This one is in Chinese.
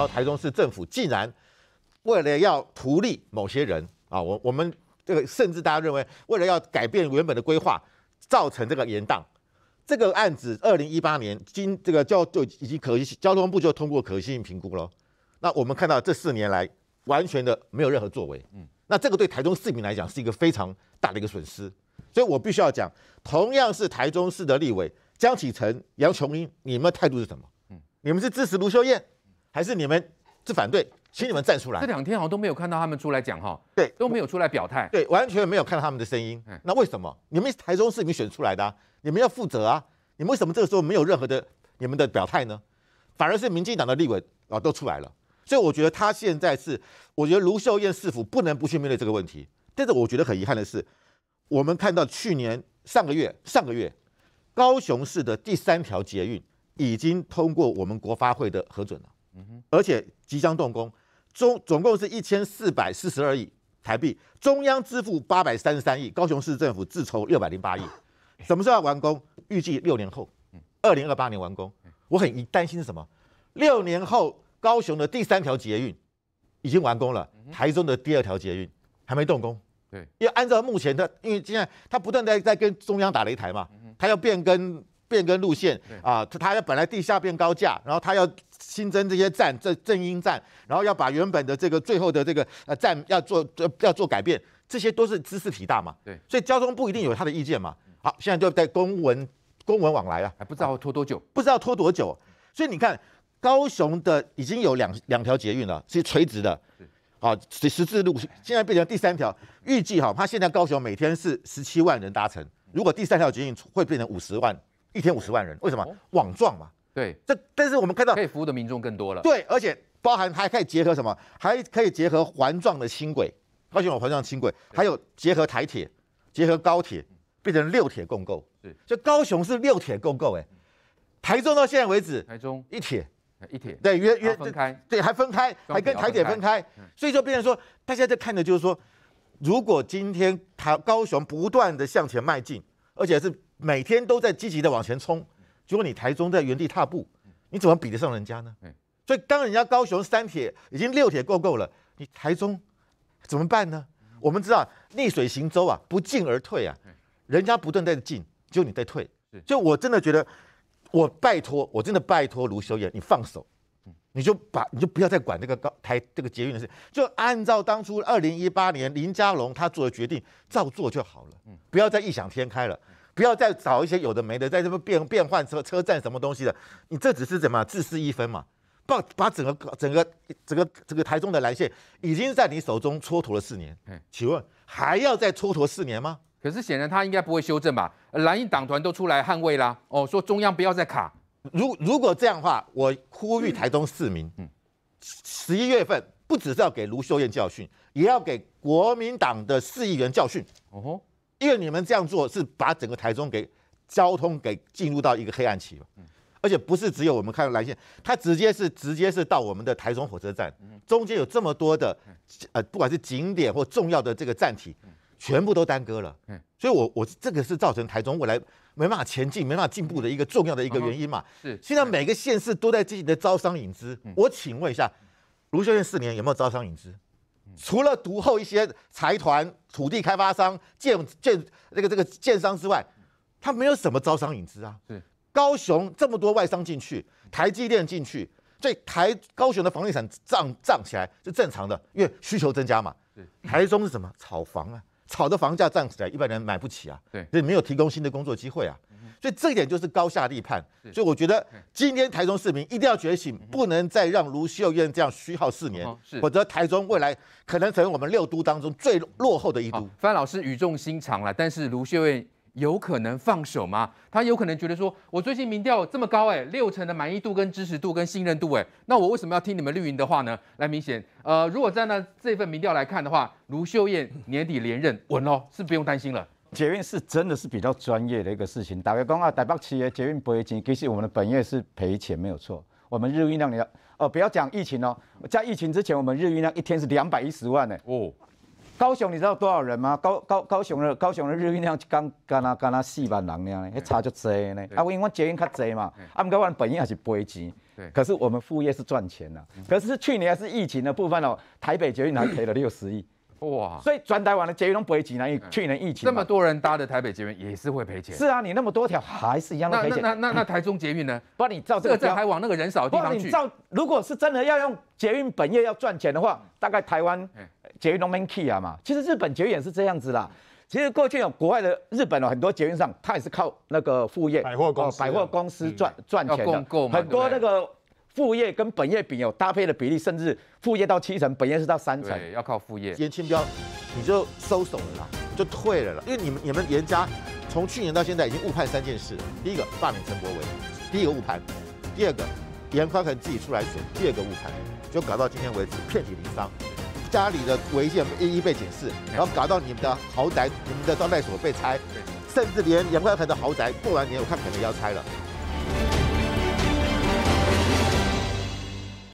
然后台中市政府竟然为了要图利某些人啊，我们这个甚至大家认为为了要改变原本的规划，造成这个延宕。这个案子2018年经这个交通部就通过可行性评估了。那我们看到这4年来完全的没有任何作为，那这个对台中市民来讲是一个非常大的一个损失。所以我必须要讲，同样是台中市的立委江启臣、杨琼英，你们态度是什么？你们是支持卢秀燕，还是你们是反对？请你们站出来。这2天好像都没有看到他们出来讲哈，对，都没有出来表态，对，完全没有看到他们的声音。那为什么？你们台中市民选出来的啊，你们要负责啊，你们为什么这个时候没有任何的你们的表态呢？反而是民进党的立委啊都出来了。所以我觉得他现在是，我觉得卢秀燕市府不能不去面对这个问题。但是我觉得很遗憾的是，我们看到去年上个月，高雄市的第3条捷运已经通过我们国发会的核准了，而且即将动工，总共是1442亿台币，中央支付833亿，高雄市政府自筹608亿。什么时候要完工？预计6年后，2028年完工。我很担心是什么？6年后高雄的第3条捷运已经完工了，台中的第2条捷运还没动工。对，因为按照目前的，因为现在他不断在跟中央打擂台嘛，他要变更路线啊，他要本来地下变高架，然后他要新增这些站，这正音站，然后要把原本的这个最后的这个站要做改变，这些都是知识体大嘛。对，所以交通部一定有他的意见嘛。好，现在就在公文往来了，还不知道拖多久，不知道拖多久。所以你看，高雄的已经有两条捷运了，是垂直的，啊，十字路现在变成第3条，预计哈，它现在高雄每天是17万人搭乘，如果第3条捷运会变成50万。一天50万人，为什么？网状嘛。对，但是我们看到可以服务的民众更多了。对，而且包含还可以结合什么？还可以结合环状的轻轨，高雄有环状轻轨，还有结合台铁、结合高铁，变成6铁共构。对，所以高雄是6铁共构，哎，台中到现在为止，台中一铁，对，分开，对，还分开，还跟台铁分开，所以就变成说，大家在看的就是说，如果今天高雄不断的向前迈进，而且是每天都在积极的往前冲，结果你台中在原地踏步，你怎么比得上人家呢？所以当人家高雄3铁已经6铁够了，你台中怎么办呢？我们知道逆水行舟啊，不进而退啊，人家不断在进，就你在退。所以我真的觉得，我真的拜托卢秀燕，你放手，你就不要再管这个这个捷运的事，就按照当初2018年林佳龙他做的决定照做就好了，不要再异想天开了。不要再找一些有的没的，在这边变换车站什么东西的，你这只是怎么自私一分嘛？把整个台中的蓝线已经在你手中蹉跎了4年，请问还要再蹉跎4年吗？可是显然他应该不会修正吧？蓝营党团都出来捍卫啦，哦，说中央不要再卡。如果这样的话，我呼吁台中市民，11月份不只是要给卢秀燕教训，也要给国民党的市议员教训。哦。因为你们这样做是把整个台中给交通给进入到一个黑暗期了，而且不是只有我们看到蓝线，它直接是到我们的台中火车站，中间有这么多的不管是景点或重要的这个站体，全部都耽搁了。所以我这个是造成台中未来没办法前进、没办法进步的一个重要的一个原因嘛。是，现在每个县市都在积极的招商引资，我请问一下，卢秀燕4年有没有招商引资？除了独厚一些财团、土地开发商、建商之外，他没有什么招商引资啊。高雄这么多外商进去，台积电进去，所以高雄的房地产涨起来是正常的，因为需求增加嘛。台中是什么？炒房啊，炒的房价涨起来，一般人买不起啊。对，所以没有提供新的工作机会啊。所以这一点就是高下立判。所以我觉得今天台中市民一定要觉醒，不能再让卢秀燕这样虚耗4年，否则台中未来可能成为我们6都当中最落后的一都。范老师语重心长了，但是卢秀燕有可能放手吗？他有可能觉得说，我最近民调这么高，6成的满意度、跟支持度、跟信任度，那我为什么要听你们绿营的话呢？来，明显，如果站在这份民调来看的话，卢秀燕年底连任稳喽，是不用担心了。捷运是真的是比较专业的一个事情。大家讲啊，台北市的捷运赔钱，其实我们的本业是赔钱没有错。我们日运量不要讲疫情哦，在疫情之前，我们日运量一天是210万呢。哦，高雄你知道多少人吗？高雄的日运量刚4万人呢，那差就多呢。啊，因为捷运较多嘛，啊，不过我们本应也是赔钱。可是我们副业是赚钱的、啊。可是去年是疫情的部分哦，台北捷运还赔了60亿。哇！所以全台湾的捷运都不会挤，因为去年疫情这么多人搭的台北捷运也是会赔钱。是啊，你那么多条还是一样的赔钱。那台中捷运呢？不然你照这个还往那个人少的地方去。你照，如果是真的要用捷运本业要赚钱的话，大概台湾捷运都没 key 啊嘛。其实日本捷运也是这样子啦。其实过去有国外的日本哦，很多捷运上它也是靠那个副业百货公司赚钱的，很多那个。副业跟本业比有搭配的比例，甚至副业到7成，本业是到3成，要靠副业。严清标，你就收手了啦，你就退了啦，因为你们严家从去年到现在已经误判3件事了：第一个罢免陈柏惟，第一个误判；第二个严宽恒自己出来选，第二个误判，就搞到今天为止遍体鳞伤，家里的违建一一被检视，然后搞到你们的豪宅、你们的招待所被拆，甚至连严宽恒的豪宅过完年我看可能要拆了。